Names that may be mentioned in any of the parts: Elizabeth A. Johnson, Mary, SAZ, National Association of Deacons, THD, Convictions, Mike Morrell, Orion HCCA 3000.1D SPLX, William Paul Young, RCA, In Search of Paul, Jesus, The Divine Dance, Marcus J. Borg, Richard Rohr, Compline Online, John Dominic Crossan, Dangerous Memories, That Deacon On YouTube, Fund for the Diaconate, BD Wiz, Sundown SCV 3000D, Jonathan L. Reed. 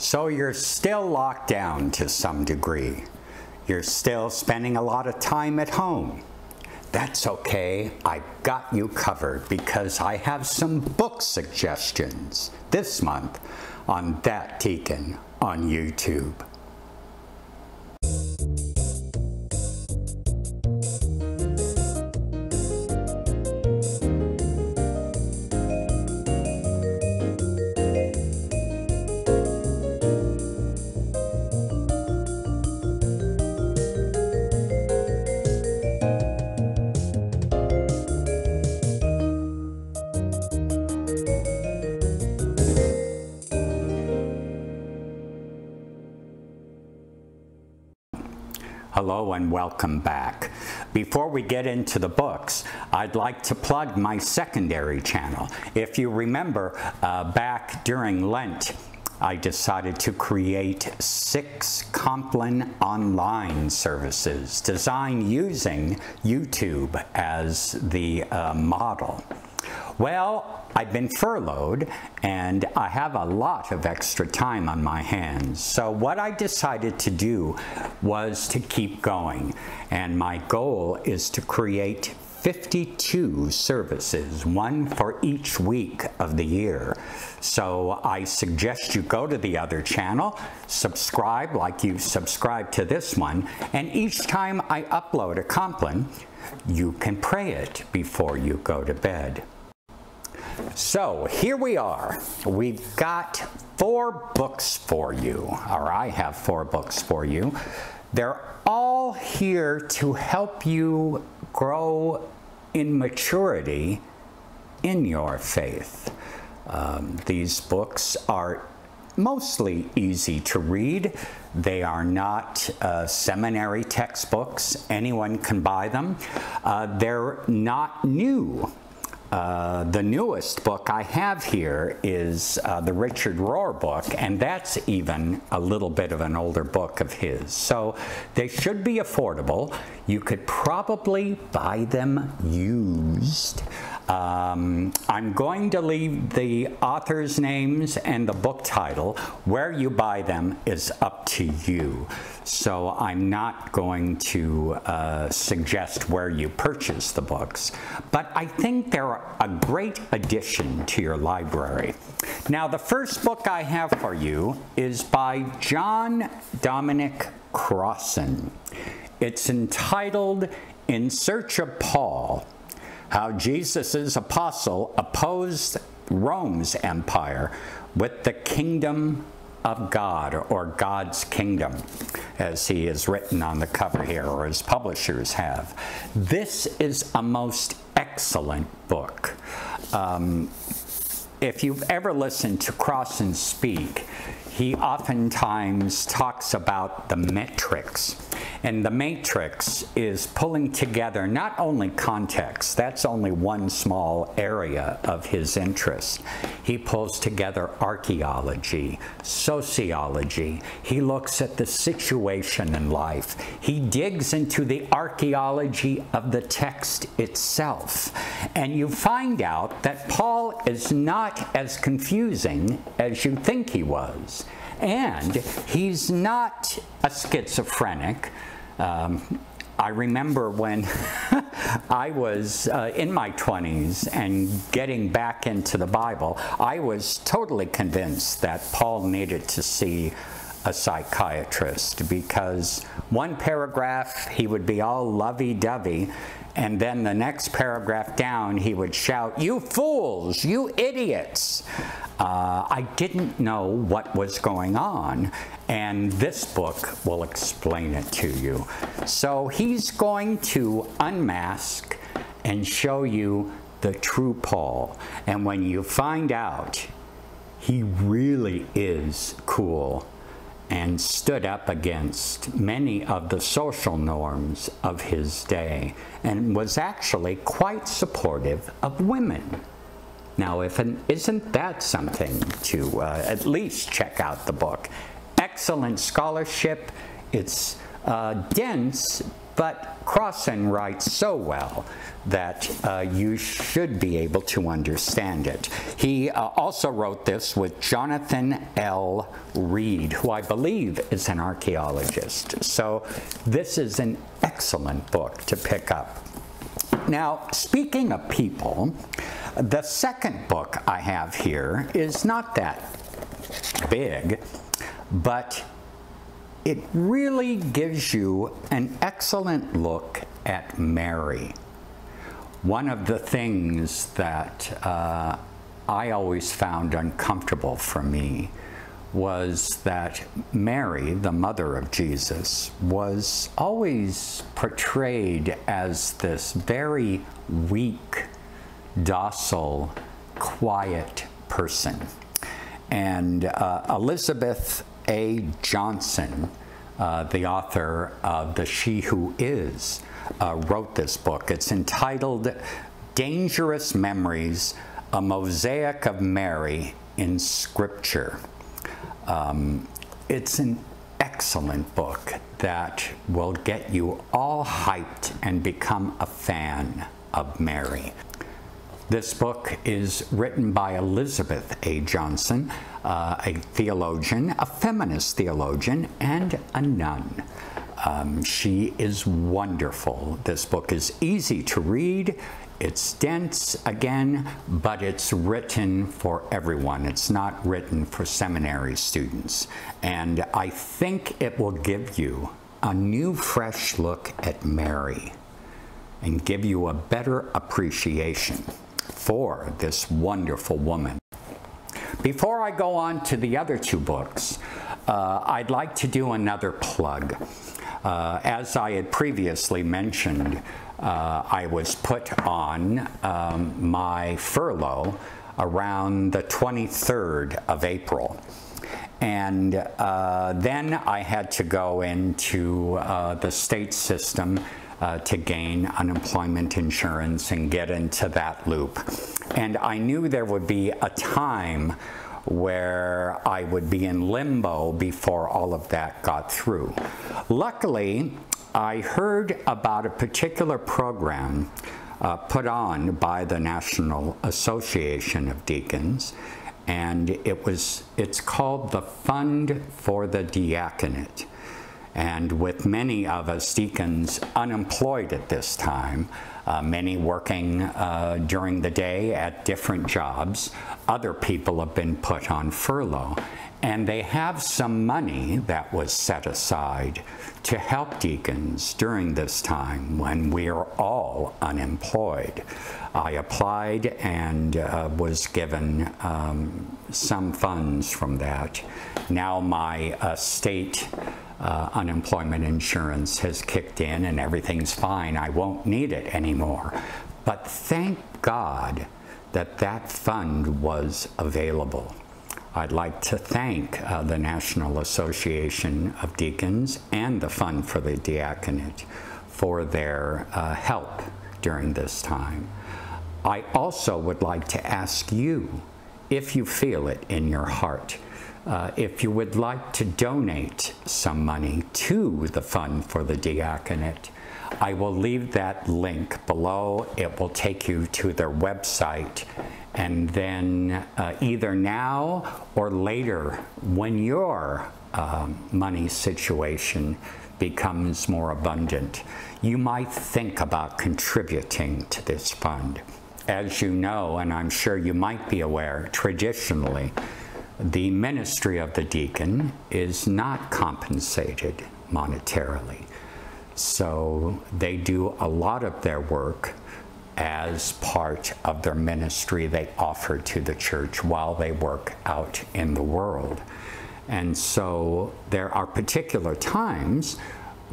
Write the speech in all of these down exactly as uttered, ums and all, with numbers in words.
So you're still locked down to some degree. You're still spending a lot of time at home. That's okay, I've got you covered because I have some book suggestions this month on That Deacon on YouTube. Hello and welcome back. Before we get into the books, I'd like to plug my secondary channel. If you remember, uh, back during Lent, I decided to create six Compline Online services designed using YouTube as the uh, model. Well, I've been furloughed and I have a lot of extra time on my hands. So what I decided to do was to keep going. And my goal is to create fifty-two services, one for each week of the year. So I suggest you go to the other channel, subscribe like you subscribe to this one, and each time I upload a Compline, you can pray it before you go to bed. So here we are. We've got four books for you, or I have four books for you. They're all here to help you grow in maturity in your faith. Um, these books are mostly easy to read. They are not uh, seminary textbooks. Anyone can buy them. Uh, they're not new. Uh, the newest book I have here is uh, the Richard Rohr book, and that's even a little bit of an older book of his. So they should be affordable. You could probably buy them used. Um, I'm going to leave the authors' names and the book title. Where you buy them is up to you. So I'm not going to uh, suggest where you purchase the books, but I think they're a great addition to your library. Now, the first book I have for you is by John Dominic Crossan. It's entitled In Search of Paul, How Jesus' Apostle Opposed Rome's Empire with the Kingdom of God, or God's Kingdom, as he is written on the cover here, or his publishers have. This is a most excellent book. Um, if you've ever listened to Crossan speak, he oftentimes talks about the matrix. And the matrix is pulling together not only context, that's only one small area of his interest. He pulls together archaeology, sociology. He looks at the situation in life. He digs into the archaeology of the text itself. And you find out that Paul is not as confusing as you think he was. And he's not a schizophrenic. Um, I remember when I was uh, in my twenties and getting back into the Bible, I was totally convinced that Paul needed to see a psychiatrist because one paragraph he would be all lovey-dovey, and then the next paragraph down, he would shout, "You fools, you idiots." Uh, I didn't know what was going on, and this book will explain it to you. So he's going to unmask and show you the true Paul. And when you find out, he really is cool and stood up against many of the social norms of his day, and was actually quite supportive of women. Now, if an, isn't that something to uh, at least check out the book? Excellent scholarship. It's uh, dense, But Crossan writes so well that uh, you should be able to understand it. He uh, also wrote this with Jonathan L. Reed, who I believe is an archaeologist. So this is an excellent book to pick up. Now, speaking of people, the second book I have here is not that big, but it really gives you an excellent look at Mary. One of the things that uh, I always found uncomfortable for me was that Mary, the mother of Jesus, was always portrayed as this very weak, docile, quiet person. And uh, Elizabeth A. Johnson, uh, the author of The She Who Is, uh, wrote this book. It's entitled Dangerous Memories, A Mosaic of Mary in Scripture. Um, it's an excellent book that will get you all hyped and become a fan of Mary. This book is written by Elizabeth A. Johnson, uh, a theologian, a feminist theologian, and a nun. Um, she is wonderful. This book is easy to read. It's dense, again, but it's written for everyone. It's not written for seminary students. And I think it will give you a new, fresh look at Mary and give you a better appreciation for this wonderful woman. Before I go on to the other two books, uh, I'd like to do another plug. Uh, as I had previously mentioned, Uh, I was put on um, my furlough around the twenty-third of April. And uh, then I had to go into uh, the state system uh, to gain unemployment insurance and get into that loop. And I knew there would be a time where I would be in limbo before all of that got through. Luckily, I heard about a particular program uh, put on by the National Association of Deacons, and it was, it's called the Fund for the Diaconate. And with many of us deacons unemployed at this time, uh, many working uh, during the day at different jobs, other people have been put on furlough. And they have some money that was set aside to help deacons during this time when we are all unemployed. I applied and uh, was given um, some funds from that. Now my uh, state uh, unemployment insurance has kicked in and everything's fine. I won't need it anymore. But thank God that that fund was available. I'd like to thank uh, the National Association of Deacons and the Fund for the Diaconate for their uh, help during this time. I also would like to ask you, if you feel it in your heart, uh, if you would like to donate some money to the Fund for the Diaconate, I will leave that link below. It will take you to their website. And then uh, either now or later, when your um, money situation becomes more abundant, you might think about contributing to this fund. As you know, and I'm sure you might be aware, traditionally, the ministry of the deacon is not compensated monetarily. So they do a lot of their work as part of their ministry they offer to the church while they work out in the world. And so there are particular times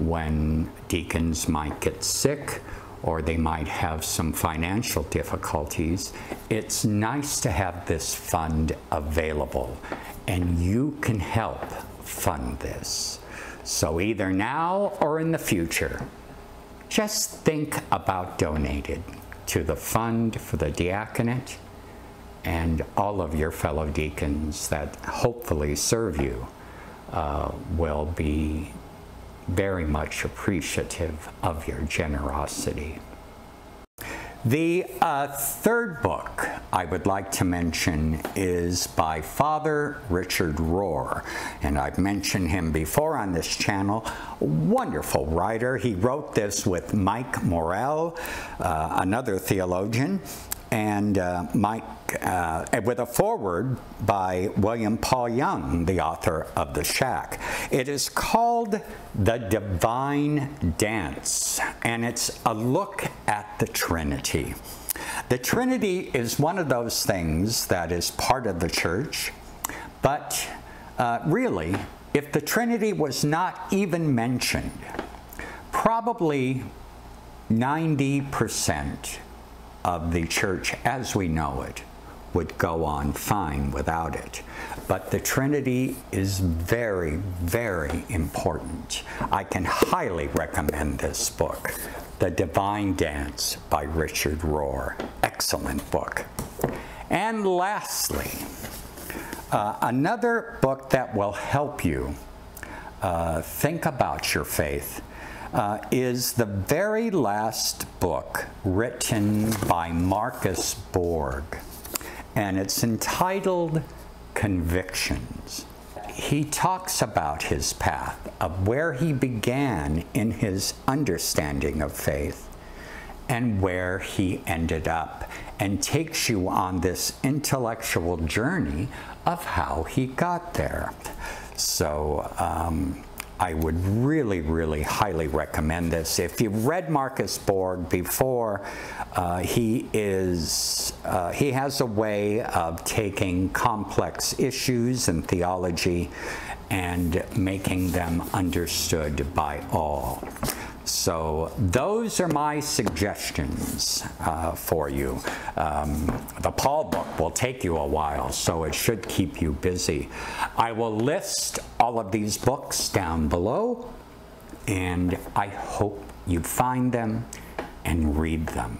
when deacons might get sick or they might have some financial difficulties. It's nice to have this fund available, and you can help fund this. So either now or in the future, just think about donating to the Fund for the Diaconate and all of your fellow deacons that hopefully serve you uh, will be very much appreciative of your generosity. The uh, third book I would like to mention is by Father Richard Rohr, and I've mentioned him before on this channel. A wonderful writer. He wrote this with Mike Morrell, uh, another theologian, and uh, Mike, uh, with a foreword by William Paul Young, the author of The Shack. It is called The Divine Dance, and it's a look at the Trinity. The Trinity is one of those things that is part of the church, but uh, really, if the Trinity was not even mentioned, probably ninety percent of the church as we know it would go on fine without it. But the Trinity is very, very important. I can highly recommend this book, The Divine Dance by Richard Rohr. Excellent book. And lastly, uh, another book that will help you uh, think about your faith Uh, is the very last book written by Marcus Borg, and it's entitled Convictions. He talks about his path of where he began in his understanding of faith and where he ended up, and takes you on this intellectual journey of how he got there. So, um, I would really, really highly recommend this. If you've read Marcus Borg before, uh, he is, uh, he has a way of taking complex issues in theology and making them understood by all. So those are my suggestions uh, for you. Um, the Paul book will take you a while, so it should keep you busy. I will list all of these books down below, and I hope you find them and read them.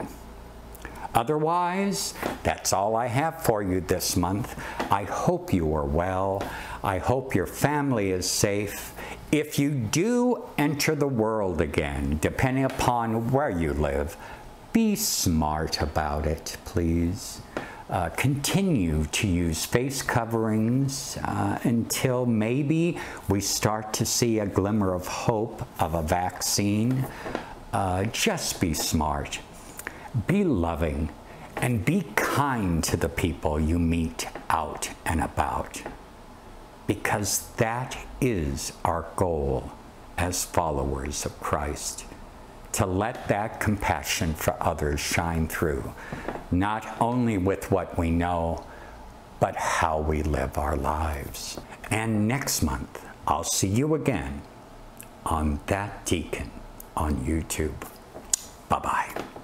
Otherwise, that's all I have for you this month. I hope you are well. I hope your family is safe. If you do enter the world again, depending upon where you live, be smart about it, please. Uh, continue to use face coverings uh, until maybe we start to see a glimmer of hope of a vaccine. Uh, just be smart. Be loving, and be kind to the people you meet out and about, because that is our goal as followers of Christ, to let that compassion for others shine through, not only with what we know, but how we live our lives. And next month, I'll see you again on That Deacon on YouTube. Bye-bye.